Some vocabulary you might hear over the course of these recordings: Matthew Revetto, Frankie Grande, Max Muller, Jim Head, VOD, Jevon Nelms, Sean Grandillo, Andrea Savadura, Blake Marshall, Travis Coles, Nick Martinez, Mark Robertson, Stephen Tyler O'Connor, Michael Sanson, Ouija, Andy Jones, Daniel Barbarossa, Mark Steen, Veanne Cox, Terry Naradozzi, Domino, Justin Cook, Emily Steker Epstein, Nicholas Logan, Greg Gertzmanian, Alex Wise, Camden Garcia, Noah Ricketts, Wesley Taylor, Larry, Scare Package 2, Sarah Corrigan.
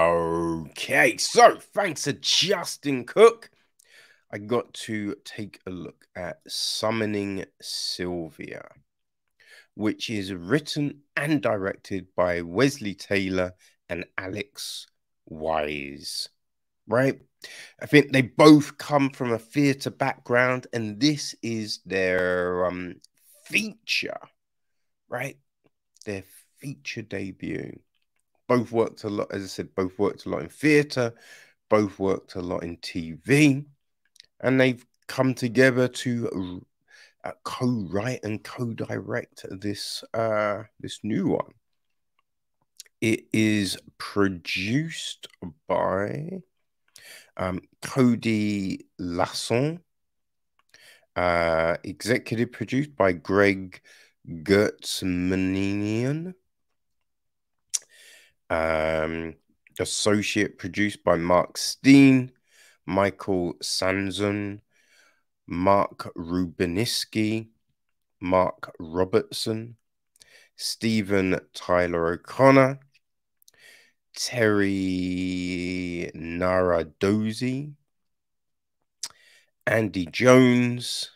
Okay, so thanks to Justin Cook, I got to take a look at Summoning Sylvia, which is written and directed by Wesley Taylor and Alex Wise, right? I think they both come from a theatre background, and this is their feature, right? Their feature debut. Both worked a lot, as I said, both worked a lot in theatre, both worked a lot in TV, and they've come together to co-write and co-direct this, this new one. It is produced by Cody Lasson, executive produced by Greg Gertzmanian, associate produced by Mark Steen, Michael Sanson, Mark Rubiniski, Mark Robertson, Stephen Tyler O'Connor, Terry Naradozzi, Andy Jones,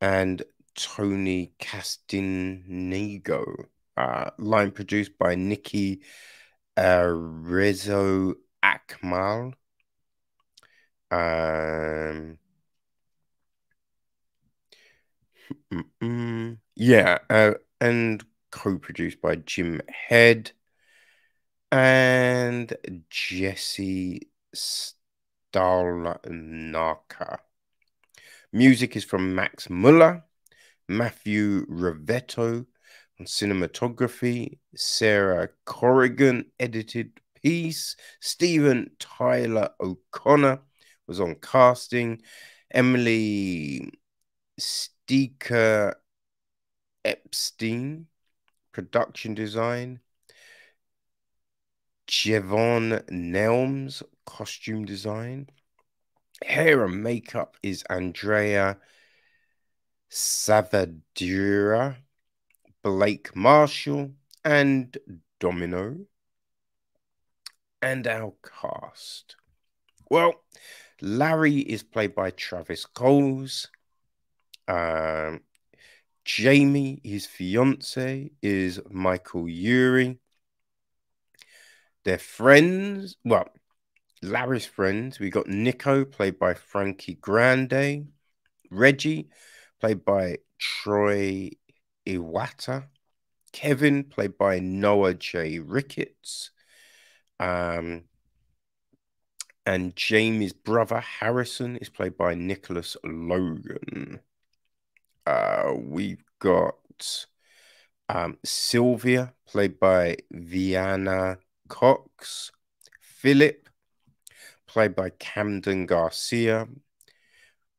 and Tony Castinigo. Line produced by Nikki Rezo-Akmal. And co-produced by Jim Head and Jesse Stalnaker. Music is from Max Muller, Matthew Revetto. And cinematography, Sarah Corrigan, edited piece. Stephen Tyler O'Connor was on casting. Emily Steker Epstein, production design. Jevon Nelms, costume design. Hair and makeup is Andrea Savadura, Blake Marshall, and Domino. And our cast. Well, Larry is played by Travis Coles. Jamie, his fiance, is Michael Urie. Their friends, well, Larry's friends, we got Nico, played by Frankie Grande. Reggie, played by Troy Iwata. Kevin, played by Noah J. Ricketts. And Jamie's brother, Harrison, is played by Nicholas Logan. We've got Sylvia, played by Veanne Cox. Philip, played by Camden Garcia.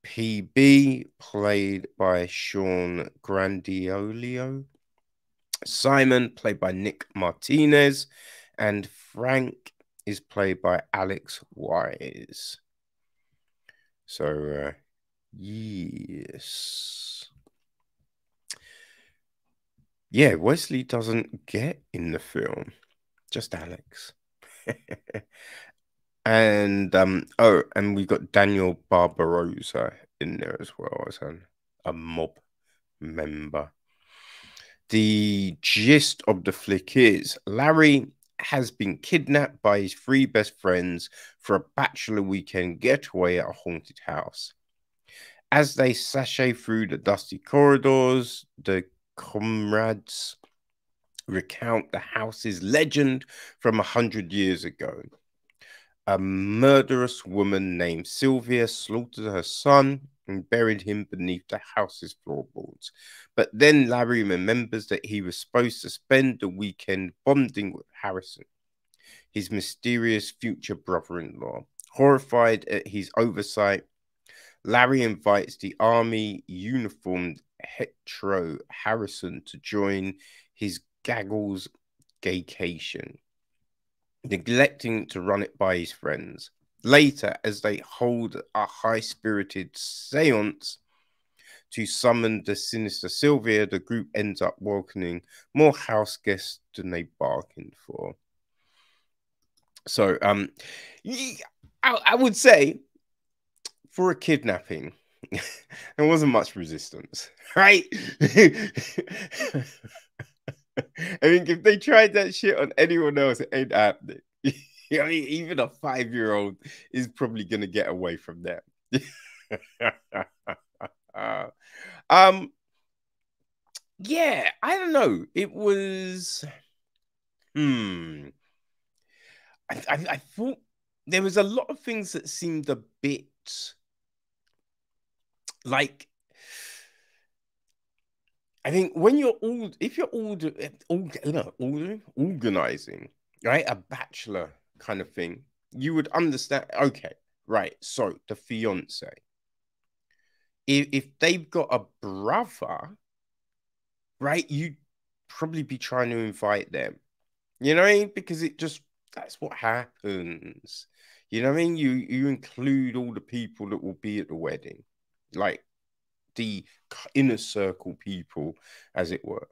PB, played by Sean Grandillo. Simon, played by Nick Martinez. And Frank is played by Alex Wise. So, yes. Yeah, Wesley doesn't get in the film. Just Alex. And, and we've got Daniel Barbarossa in there as well as a mob member. The gist of the flick is Larry has been kidnapped by his three best friends for a bachelor weekend getaway at a haunted house. As they sashay through the dusty corridors, the comrades recount the house's legend from 100 years ago. A murderous woman named Sylvia slaughtered her son and buried him beneath the house's floorboards. But then Larry remembers that he was supposed to spend the weekend bonding with Harrison, his mysterious future brother-in-law. Horrified at his oversight, Larry invites the army-uniformed hetero Harrison to join his gaggle's gaycation, neglecting to run it by his friends. Later, as they hold a high-spirited seance to summon the sinister Sylvia, the group ends up welcoming more house guests than they bargained for. So I would say for a kidnapping, there wasn't much resistance, right? I mean, if they tried that shit on anyone else, it ain't happening. I mean, even a 5-year-old is probably going to get away from that. Yeah, I don't know. It was... I thought there was a lot of things that seemed a bit... like... I think when you're all... if you're all organizing, right, a bachelor kind of thing, you would understand, okay, right, so the fiance, if they've got a brother, right, you'd probably be trying to invite them, you know what I mean? Because it just, that's what happens, you know what I mean? You include all the people that will be at the wedding, like the inner circle people, as it were.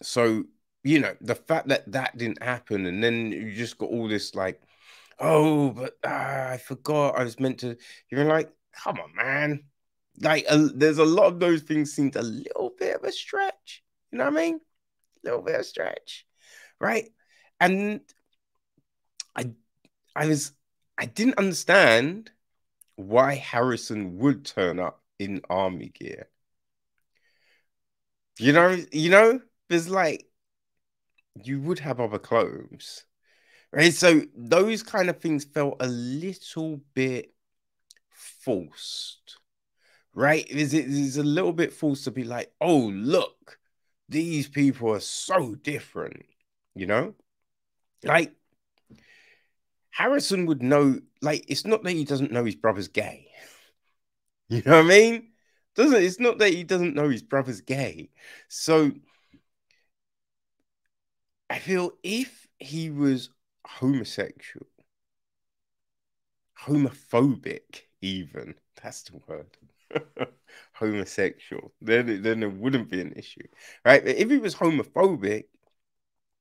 So, you know, the fact that that didn't happen, and then you just got all this like, oh, but I forgot I was meant to. You're like, come on, man. Like, there's a lot of those things seemed a little bit of a stretch. You know what I mean? A little bit of a stretch, right? And I didn't understand why Harrison would turn up in army gear. You know, there's like, you would have other clothes, right? So those kind of things felt a little bit forced, right? It's a little bit forced to be like, oh, look, these people are so different, you know? Like, Harrison would know, like, it's not that he doesn't know his brother's gay. You know what I mean? It's not that he doesn't know his brother's gay. So... I feel if he was homosexual, homophobic even, that's the word, homosexual, then it wouldn't be an issue, right? But if he was homophobic,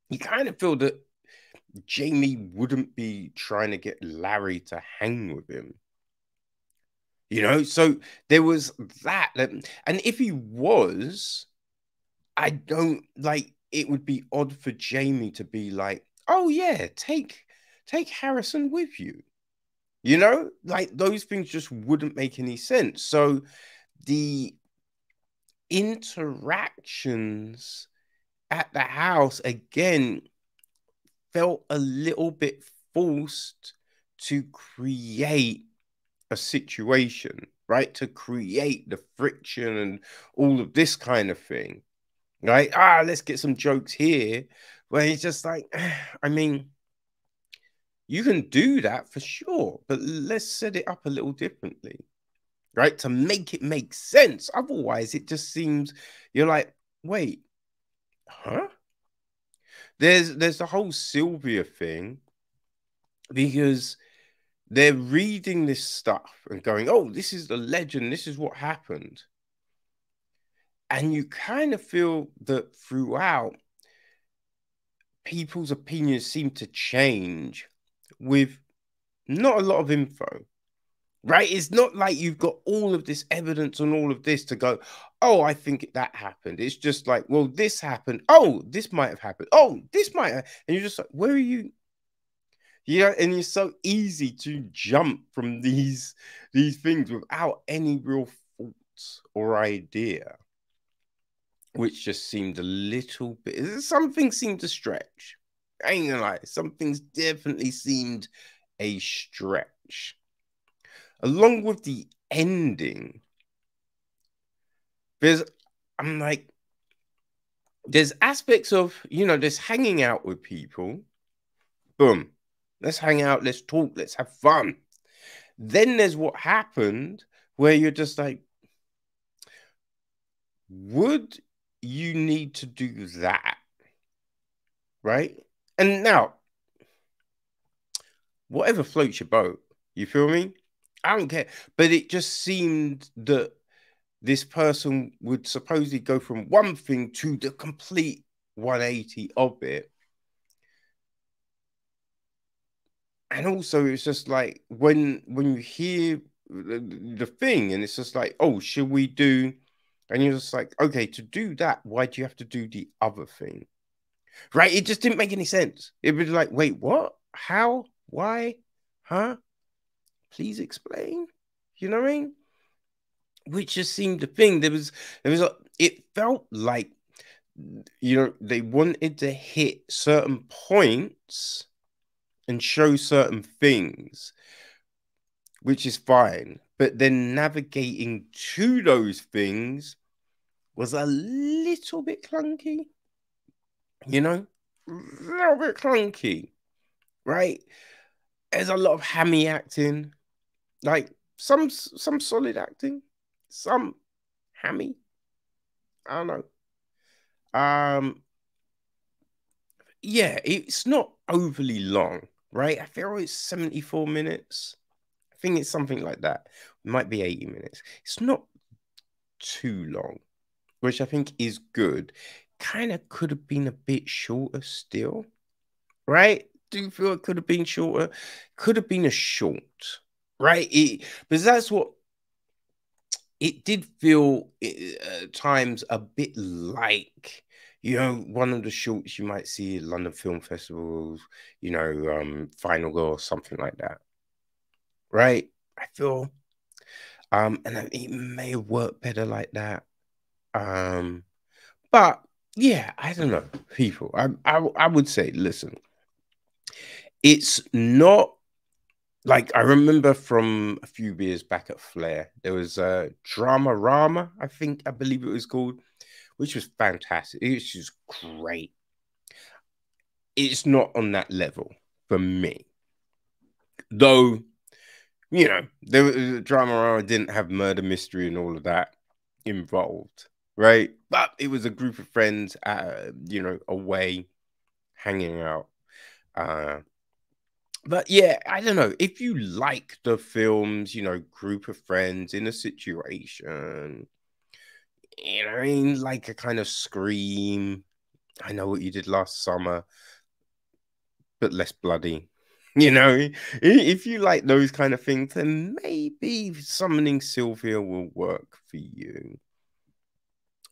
you kind of feel that Jamie wouldn't be trying to get Larry to hang with him, you know? So there was that. And if he was, I don't, like, it would be odd for Jamie to be like, oh yeah, take Harrison with you. You know, like those things just wouldn't make any sense. So the interactions at the house, again, felt a little bit forced to create a situation, right? To create the friction and all of this kind of thing. Right? Let's get some jokes here. Where he's just like, I mean, you can do that for sure, but let's set it up a little differently, right? To make it make sense. Otherwise, it just seems you're like, wait, huh? There's the whole Sylvia thing, because they're reading this stuff and going, oh, this is the legend. This is what happened. And you kind of feel that throughout, people's opinions seem to change with not a lot of info, right? It's not like you've got all of this evidence and all of this to go, oh, I think that happened. It's just like, well, this happened. Oh, this might have happened. Oh, this might have. And you're just like, where are you? You know, and it's so easy to jump from these things without any real thoughts or idea. Which just seemed a little bit... something seemed to stretch. I ain't gonna lie. Some things definitely seemed a stretch. Along with the ending, there's aspects of, you know, there's hanging out with people. Boom. Let's hang out. Let's talk. Let's have fun. Then there's what happened where you're just like, would... you need to do that, right? And now, whatever floats your boat, you feel me? I don't care. But it just seemed that this person would supposedly go from one thing to the complete 180 of it. And also, it's just like when you hear the thing, and it's just like, oh, should we do? And you're just like, okay, to do that, why do you have to do the other thing? Right? It just didn't make any sense. It was like, wait, what? How? Why? Huh? Please explain. You know what I mean? Which just seemed the thing. It felt like, you know, they wanted to hit certain points and show certain things, which is fine. But then navigating to those things was a little bit clunky, you know, a little bit clunky, right? There's a lot of hammy acting, like some solid acting, some hammy. I don't know. Yeah, it's not overly long, right? I feel it's 74 minutes. I think it's something like that. It might be 80 minutes. It's not too long, which I think is good. Kind of could have been a bit shorter still, right? Do you feel it could have been shorter? Could have been a short, right? Because that's what it did feel at times, a bit like, you know, one of the shorts you might see at London Film Festivals, you know, Final Girl or something like that. Right, I feel, and it may work better like that, but yeah, I don't know, people. I would say, listen, it's not like I remember from a few years back at Flair, there was a Dramarama, I believe it was called, which was fantastic. It was just great. It's not on that level for me, though. You know, the drama didn't have murder mystery and all of that involved, right? But it was a group of friends, you know, away, hanging out. But yeah, I don't know. If you like the films, you know, group of friends in a situation, you know what I mean? Like a kind of Scream. I Know What You Did Last Summer, but less bloody. You know, if you like those kind of things, then maybe Summoning Sylvia will work for you,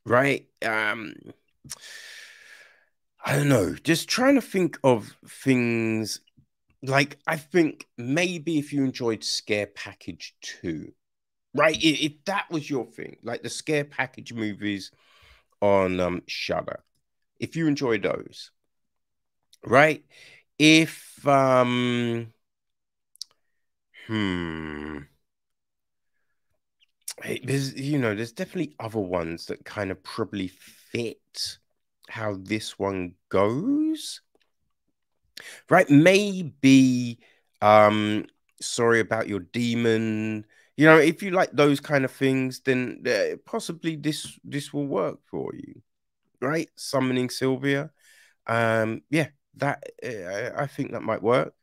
right? I don't know. Just trying to think of things like, I think maybe if you enjoyed Scare Package 2, right? If that was your thing, like the Scare Package movies on Shudder, if you enjoy those, right? If, there's, you know, there's definitely other ones that kind of probably fit how this one goes, right? Maybe, Sorry About Your Demon, you know, if you like those kind of things, then possibly this will work for you, right? Summoning Sylvia, yeah. That I think that might work,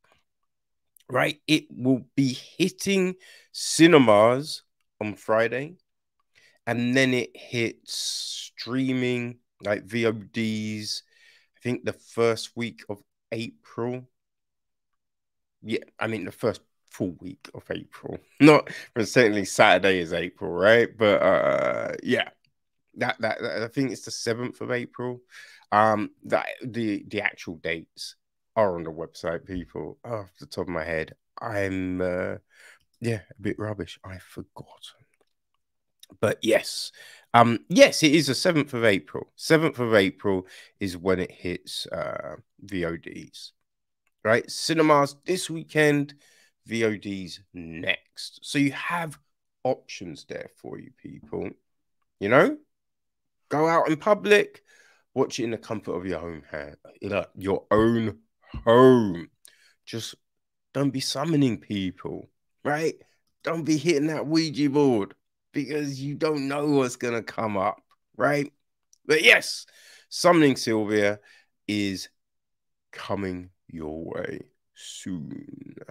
right? It will be hitting cinemas on Friday, and then it hits streaming, like VODs, I think the first week of April. Yeah, I mean the first full week of April. Not, but certainly Saturday is April, right? But yeah, that I think it's the 7th of April. The actual dates are on the website, people. Oh, off the top of my head, I'm yeah, a bit rubbish. I've forgotten, but yes, yes, it is the 7th of April. 7th of April is when it hits VODs, right? Cinemas this weekend, VODs next. So you have options there for you, people. You know, go out in public. Watch it in the comfort of your own home. Just don't be summoning people, right? Don't be hitting that Ouija board because you don't know what's going to come up, right? But yes, Summoning Sylvia is coming your way soon.